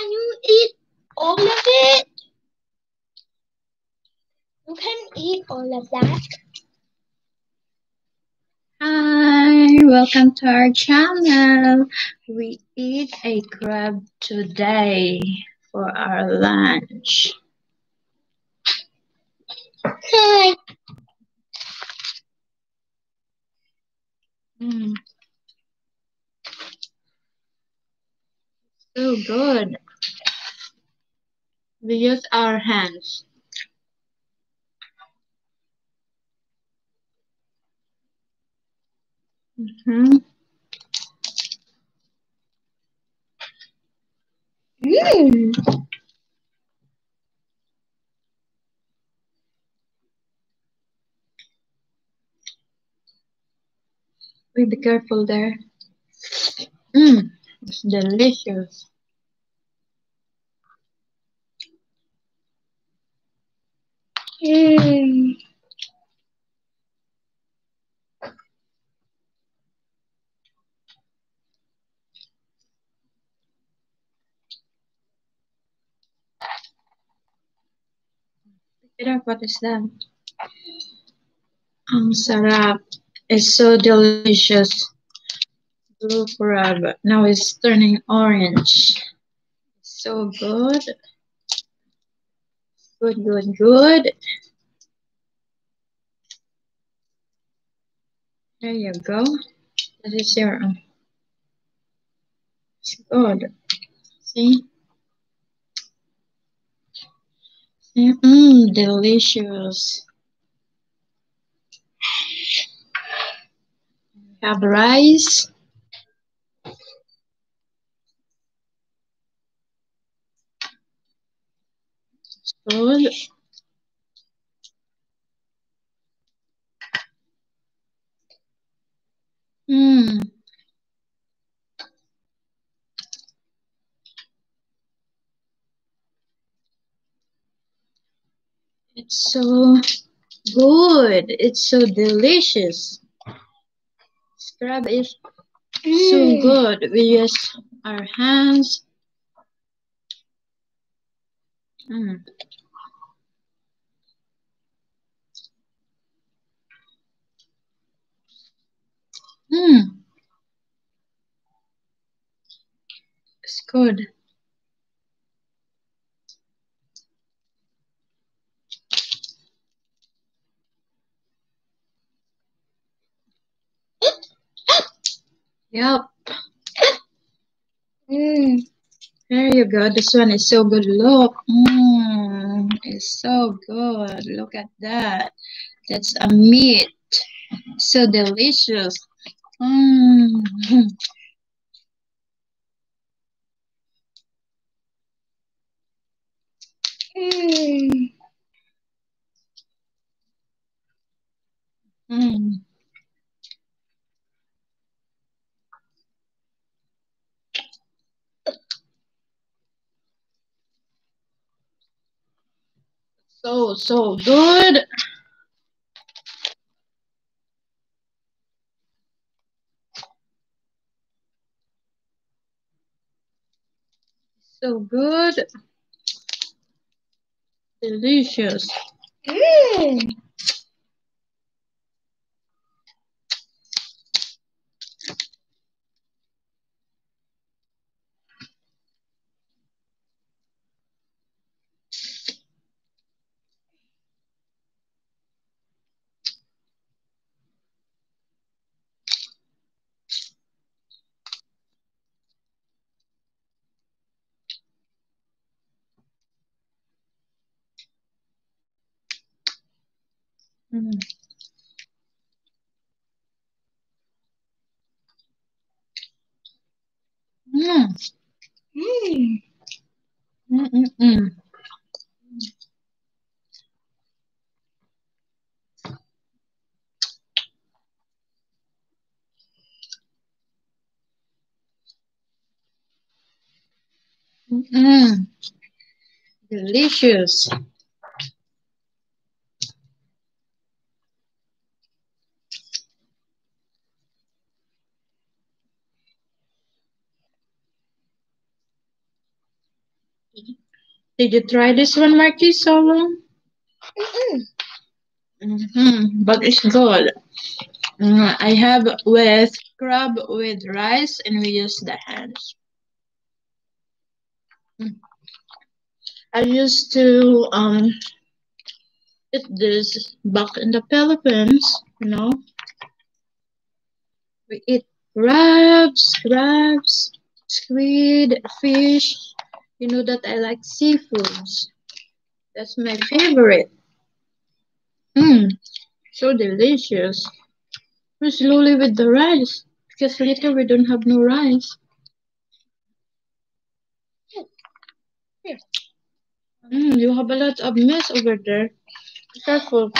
Can you eat all of it? You can eat all of that. Hi, welcome to our channel. We eat a crab today for our lunch. Hi. So good. We use our hands. Be careful there. It's delicious. Pick it up, what is that? Sarap. It's so delicious. Blue crab. Now it's turning orange. So good. Good. There you go. That is your own. It's good. See? Delicious. Have rice. Good. It's so good. It's so delicious. Crab is so good. We use our hands. It's good. Yep. There you go. This one is so good. Look. It's so good. Look at that. That's a meat. So delicious. So good. So good. Delicious. Delicious. Did you try this one, Marky, solo? But it's good. I have with crab with rice, and we use the hands. I used to eat this back in the Philippines, you know. We eat crabs, squid, fish. You know that I like seafoods. That's my favorite. So delicious. We're slowly with the rice, because later we don't have no rice. You have a lot of mess over there. Be careful.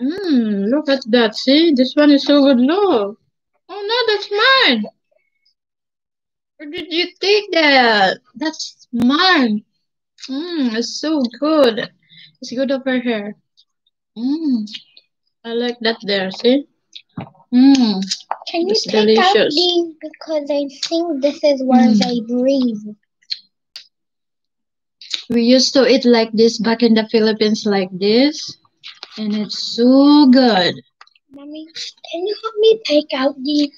Look at that. See, this one is so good. Look. Oh no, that's mine. Where did you take that? That's mine. It's so good. It's good over here. I like that there. See. Can you take out these, because I think this is where they breathe. We used to eat like this back in the Philippines, like this, and it's so good. Mommy, can you help me take out these?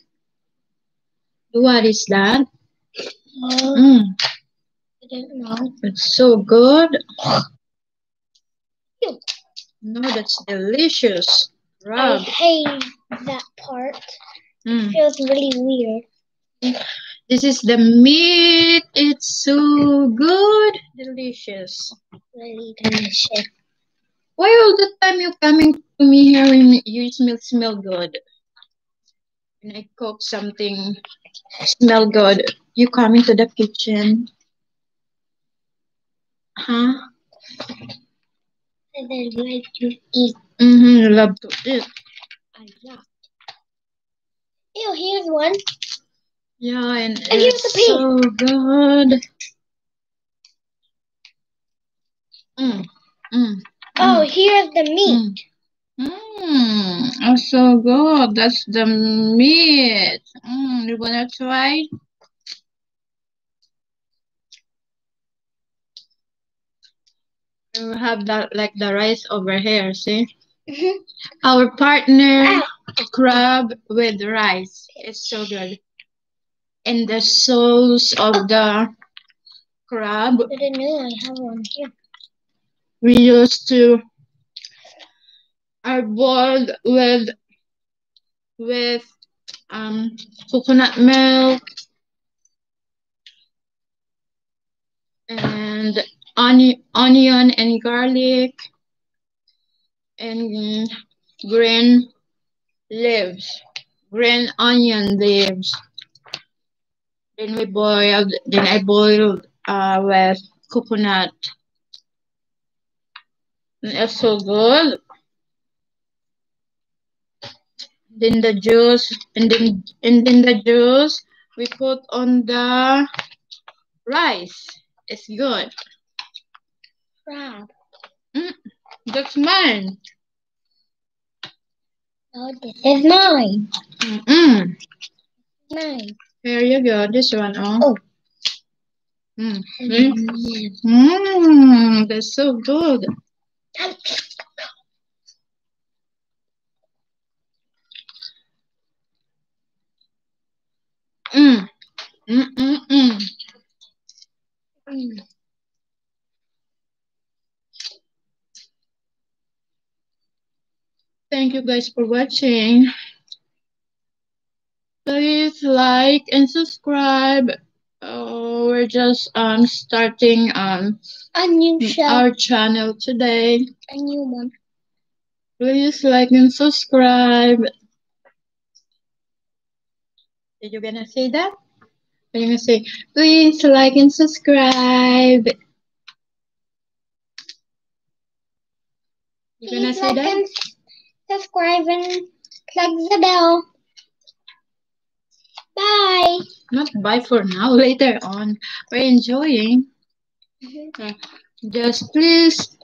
What is that? I don't know. It's so good. No, that's delicious. Rob. I hate that part. It feels really weird. This is the meat. It's so good. Delicious. Really delicious. Why all the time you coming to me here and you smell good? When I cook something, smell good. You coming to the kitchen? Huh? I like to eat. I love to eat. I love. Ew, here's one. Yeah, and it's so good. Oh, here's the meat. Oh, so good. That's the meat. You wanna try? We have that like the rice over here. See, our partner crab with rice. It's so good. And the sauce of the crab. I didn't know I have one here. We used to are boiled with coconut milk and onion and garlic and green onion leaves. Then we boiled. Then I boiled with coconut. And it's so good. Then the juice, and then the juice we put on the rice. It's good. Crab. That's mine. Oh, this is mine. Mine. Here you go, this one. That's so good. Thank you guys for watching. Please like and subscribe. Oh, we're just starting a new show. Our channel today. A new one. Please like and subscribe. Did you gonna say that? Are you gonna say please like and subscribe? You gonna say that? And subscribe and plug the bell. Bye. Not bye for now. Later on, we're enjoying. Just please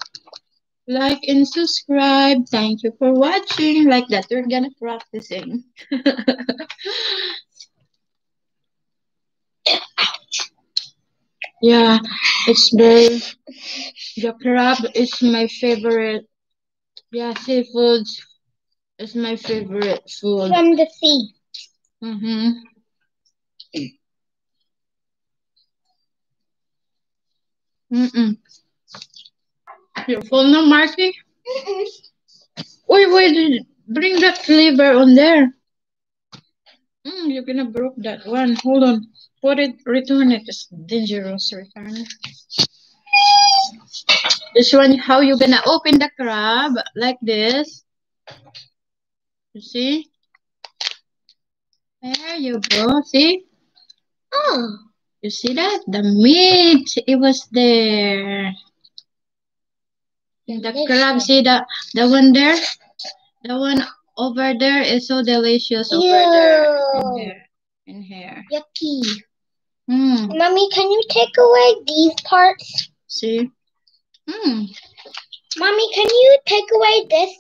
like and subscribe. Thank you for watching. Like that, we're gonna practicing. Ouch. Yeah, it's the crab is my favorite. Yeah, seafood is my favorite food. From the sea. Mm-hmm. Mm-mm. Your phone now, Marky? Mm-mm. Wait, bring that flavor on there. You're gonna broke that one. Hold on. Put it, return it. It's dangerous, return it. This one, how you gonna open the crab like this? You see? There you go, see? Oh, you see that? The meat, it was there. The crab, see the one there? The one over there is so delicious. Over there. In here. Yucky. Mommy, can you take away these parts? See? Mommy, can you take away this,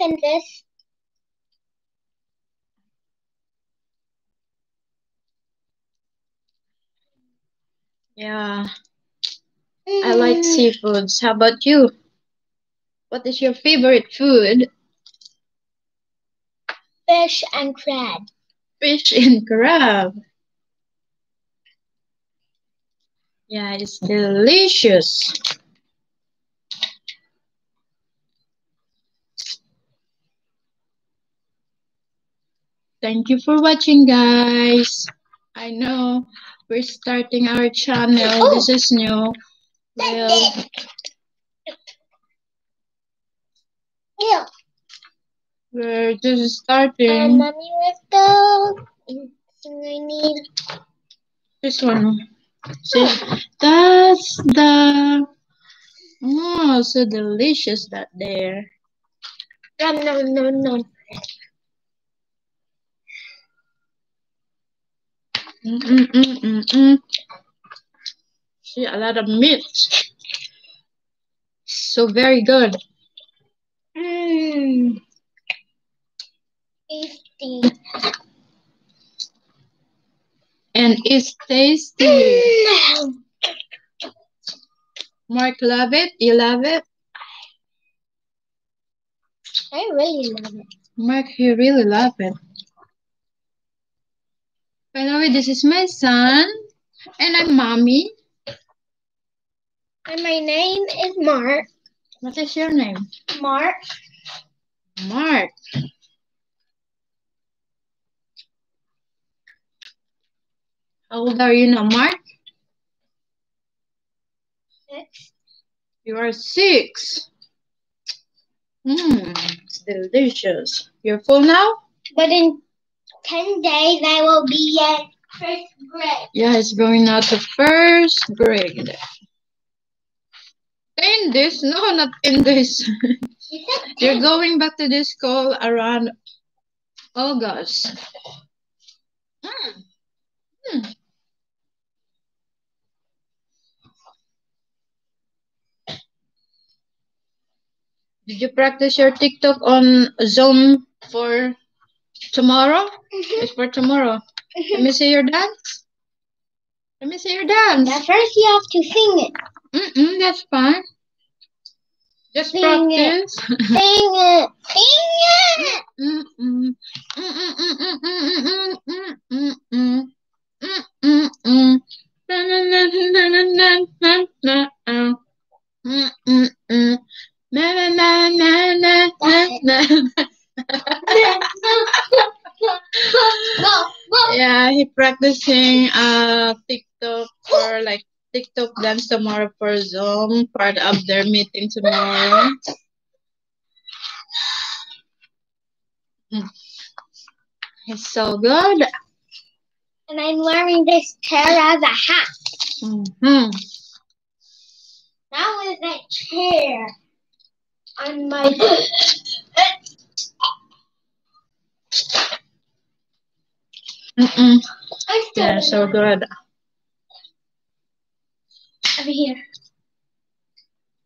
and this? Yeah. I like seafoods. How about you? What is your favorite food? Fish and crab. Fish and crab. Yeah, it's delicious. Thank you for watching, guys. I know we're starting our channel. Oh, this is new. We're just starting. And mommy was the. I need this one. See, that's the. Oh, so delicious that there. No. See, a lot of meat. So very good. Tasty. And it's tasty. Mark, love it? You love it? I really love it. Mark, you really love it. By the way, this is my son, and I'm Mommy. And my name is Mark. What is your name? Mark. Mark. How old are you now, Mark? 6. You are 6. It's delicious. You're full now? But in 10 days, I will be at first grade. Yeah, it's going out to first grade. 10 days? No, not 10 days. You're going back to this school around August. Did you practice your TikTok on Zoom for tomorrow? It's for tomorrow. Let me see your dance. Let me see your dance. But first you have to sing it. That's fine. Just sing practice. It. Sing it. Sing it. Yeah, he practicing TikTok for like TikTok dance tomorrow for Zoom, part of their meeting tomorrow. It's so good. And I'm wearing this chair as a hat. Now is that chair on my Yeah, so good. Over here.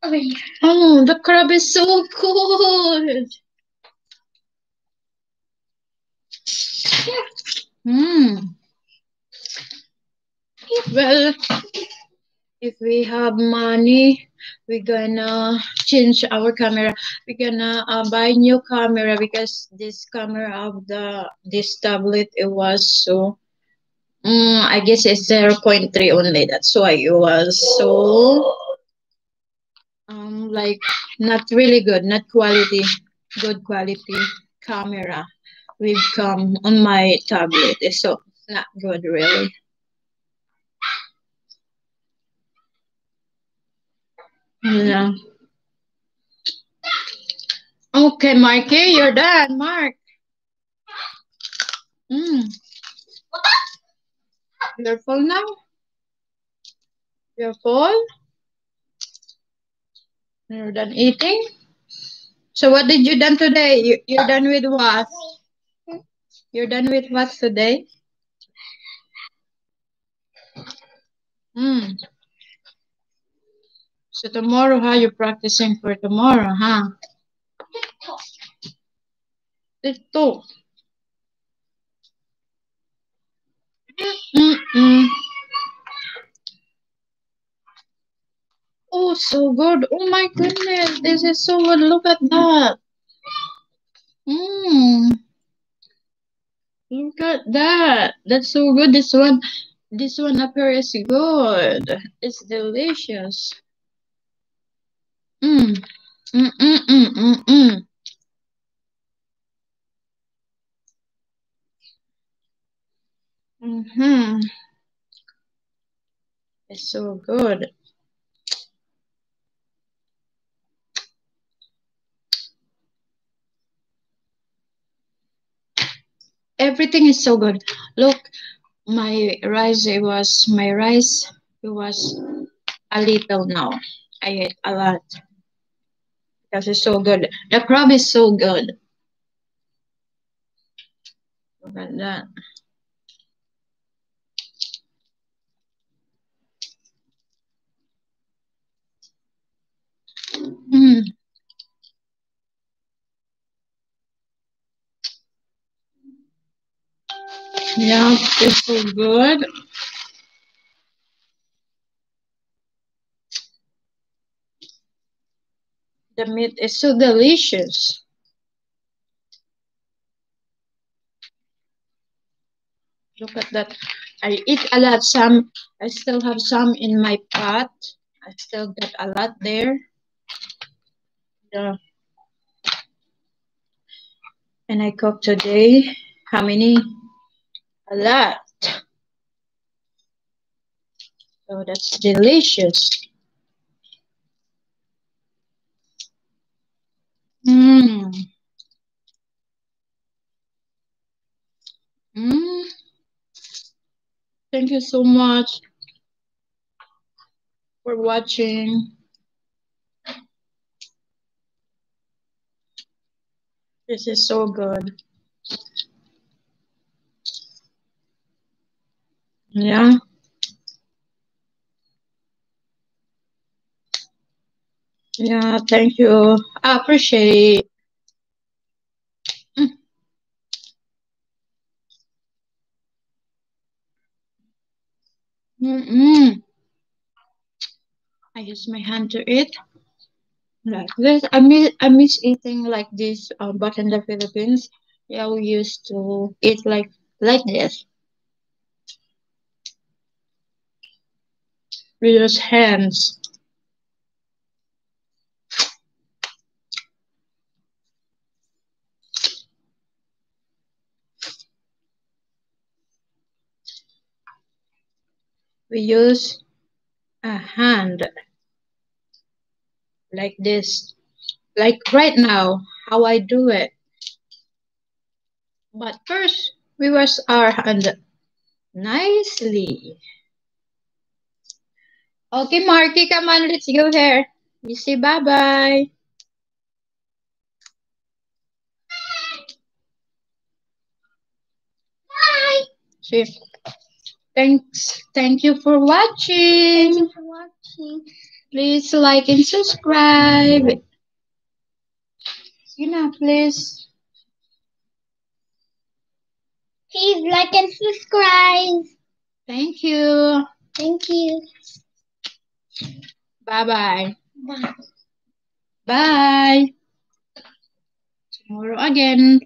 Over here. Oh, the crab is so good. Well, If we have money, we're gonna change our camera. We're gonna buy new camera, because this camera of this tablet, it was so I guess it's 0.3 only. That's why it was so like not really good, not quality, good quality camera we've come on my tablet. So it's not good really. Yeah. Okay, Marky, you're done, Mark. You're full now? You're full? You're done eating? So what did you done today? You're done with what? You're done with what today? So tomorrow, how you practicing for tomorrow, huh? TikTok. Oh, so good. Oh my goodness, this is so good. Look at that. Look at that. That's so good. This one up here is good. It's delicious. It's so good. Everything is so good. Look, my rice, it was a little now. I ate a lot. Because it's so good. The crab is so good. Look at that. Yeah, it's so good. The meat is so delicious. Look at that. I eat a lot. I still have some in my pot. I still got a lot there. Yeah. And I cooked today. How many? A lot. So that's delicious. Thank you so much for watching. This is so good. Yeah. Yeah, thank you. I appreciate it. I use my hand to eat. Like this. I miss eating like this, but in the Philippines, yeah, we used to eat like this. We use hands. We use a hand like this, like right now, how I do it. But first, we wash our hand nicely. Okay, Marky, come on, let's go here. You say bye-bye. Bye. See. Thanks. Thank you for watching. Thank you for watching. Please like and subscribe. Gina, please. Please like and subscribe. Thank you. Thank you. Bye-bye. Bye. Bye. Tomorrow again.